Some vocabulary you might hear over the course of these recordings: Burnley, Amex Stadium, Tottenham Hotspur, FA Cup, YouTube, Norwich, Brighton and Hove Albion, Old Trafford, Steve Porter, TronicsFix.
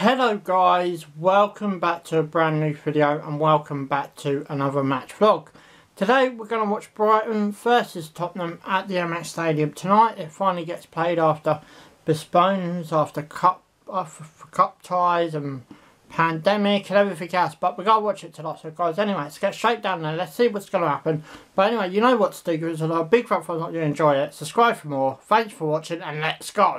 Hello guys, welcome back to a brand new video and welcome back to another match vlog. Today we're going to watch Brighton versus Tottenham at the Amex Stadium tonight. It finally gets played after postponements, after cup ties and pandemic and everything else, but we got to watch it tonight. So guys, anyway, let's get straight down there, let's see what's going to happen. But anyway, you know what to do, give us a like, big fan for not you enjoy it, subscribe for more, thanks for watching and let's go.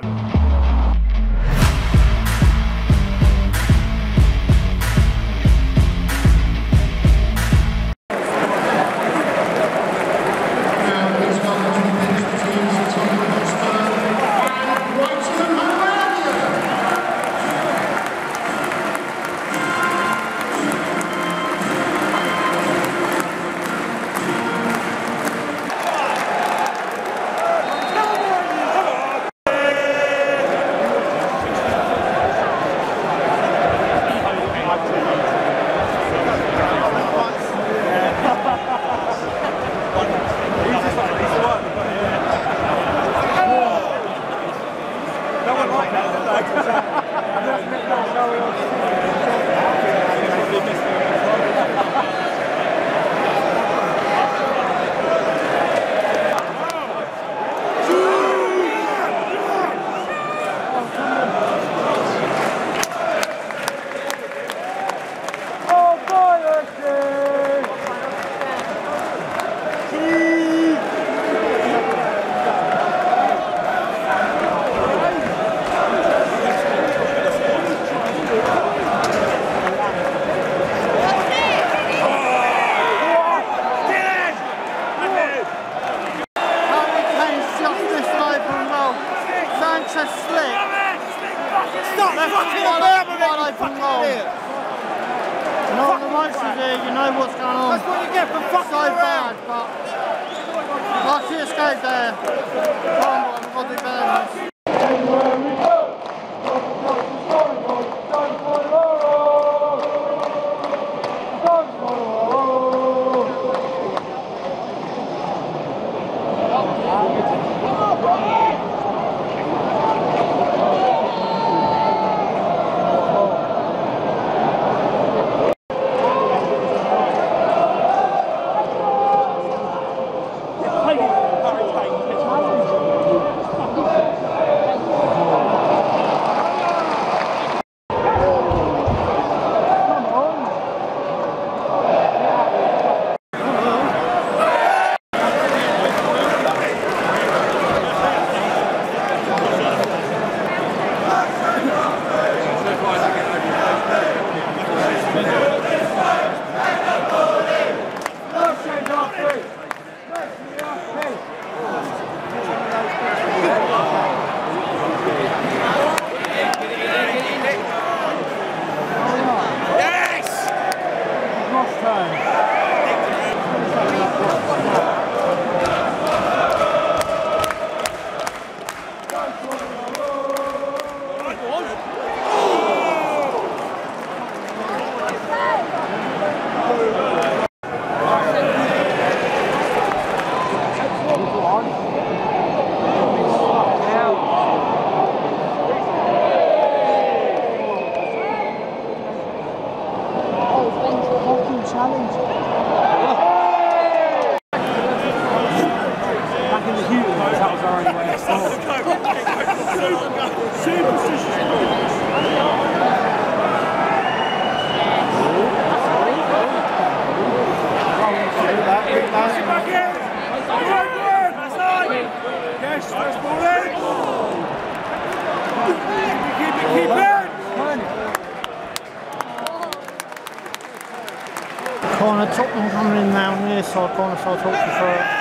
Tottenham coming in now near side corner, so I'll talk to you for it.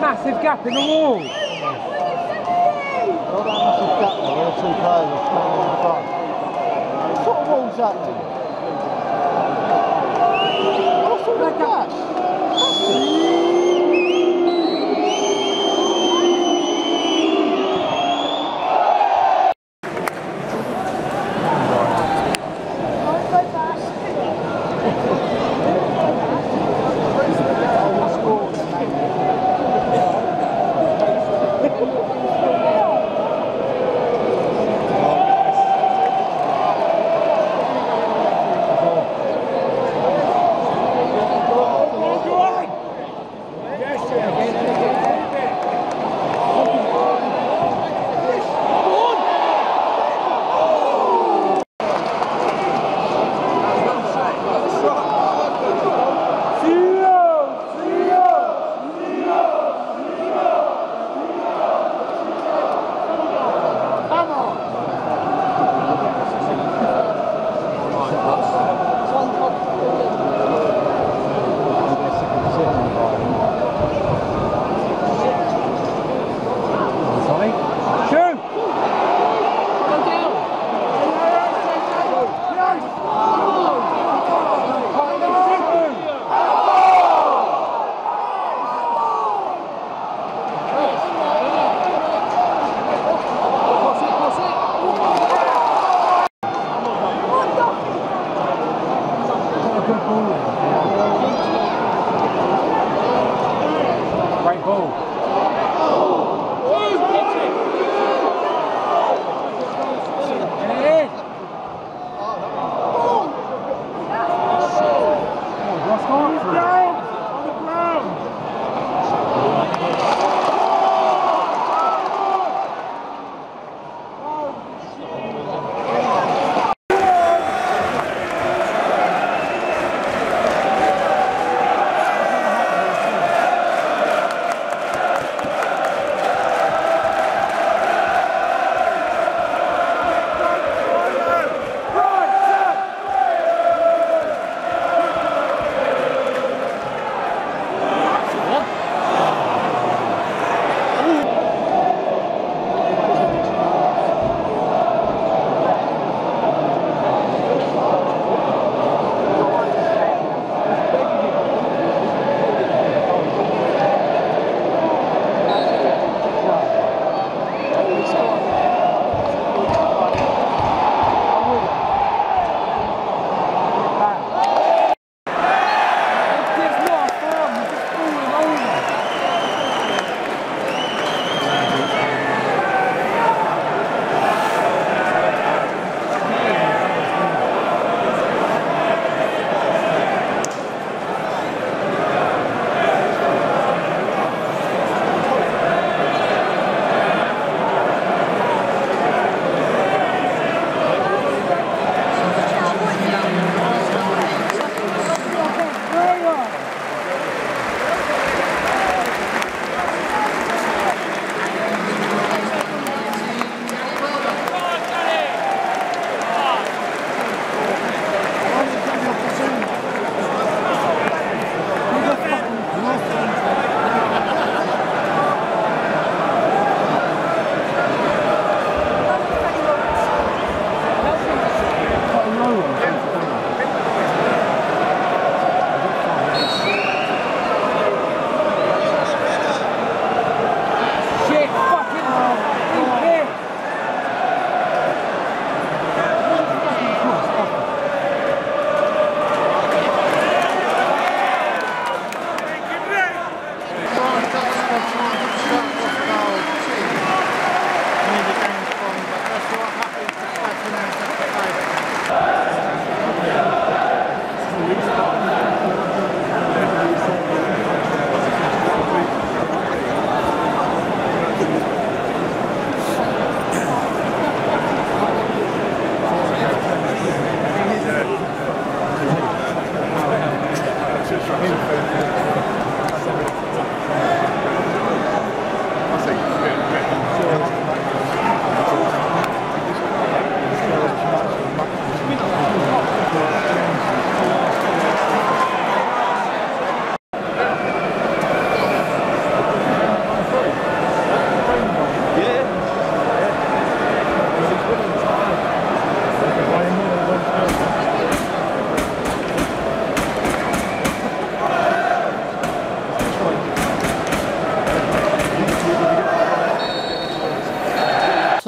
Massive gap in the wall. Not that massive gap there, there are two players standing in the front. What sort of wall's that to? What's all that gap?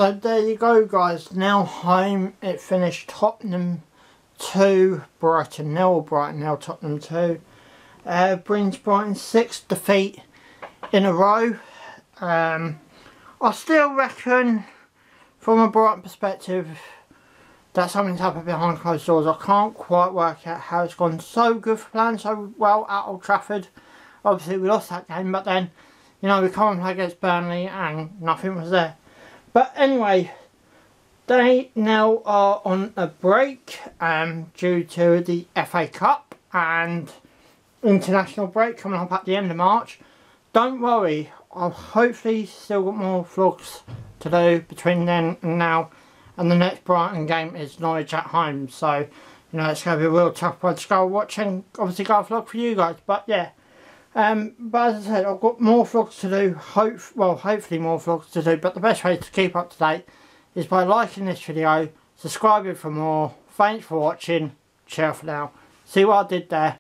So there you go, guys. Now home, it finished Tottenham 2, Brighton 0. Brighton now Tottenham 2. Brings Brighton 6th defeat in a row. I still reckon, from a Brighton perspective, that something's happened behind closed doors. I can't quite work out how it's gone so good for playing so well at Old Trafford. Obviously we lost that game, but then, you know, we come and play against Burnley and nothing was there. But anyway, they now are on a break due to the FA Cup and international break coming up at the end of March. Don't worry, I'll hopefully still got more vlogs to do between then and now. And the next Brighton game is Norwich at home, so, you know, it's going to be a real tough one to go watching. Obviously got a vlog for you guys, but yeah. But as I said, I've got more vlogs to do, hopefully more vlogs to do, but the best way to keep up to date is by liking this video, subscribing for more. Thanks for watching, ciao for now. See what I did there?